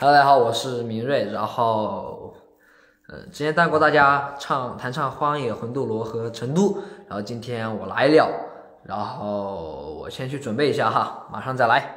Hello， 大家好，我是明锐。然后，之前带过大家弹唱《荒野魂斗罗》和《成都》，然后今天我来了，然后我先去准备一下哈，马上再来。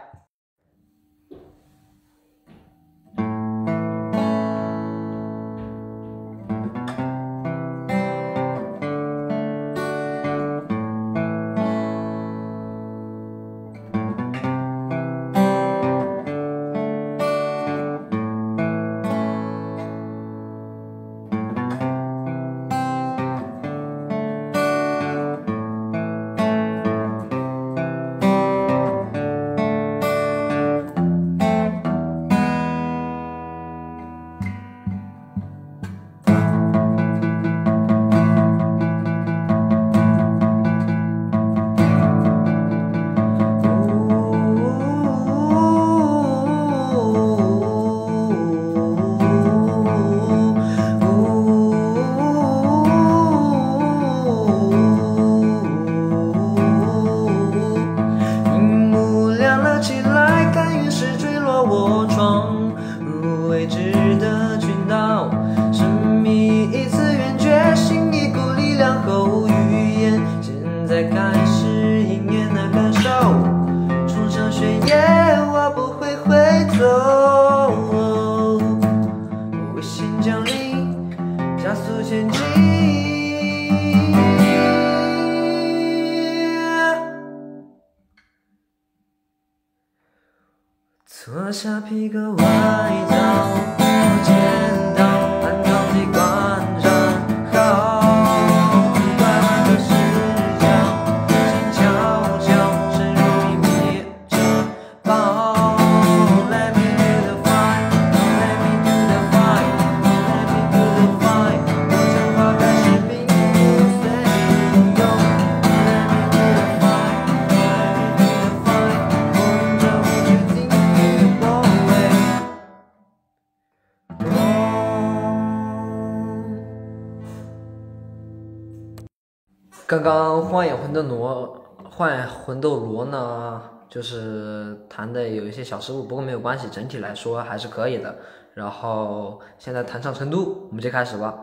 脱下皮革外套。 刚刚《荒野魂斗罗》呢，就是弹的有一些小失误，不过没有关系，整体来说还是可以的。然后现在弹唱《成都》，我们就开始吧。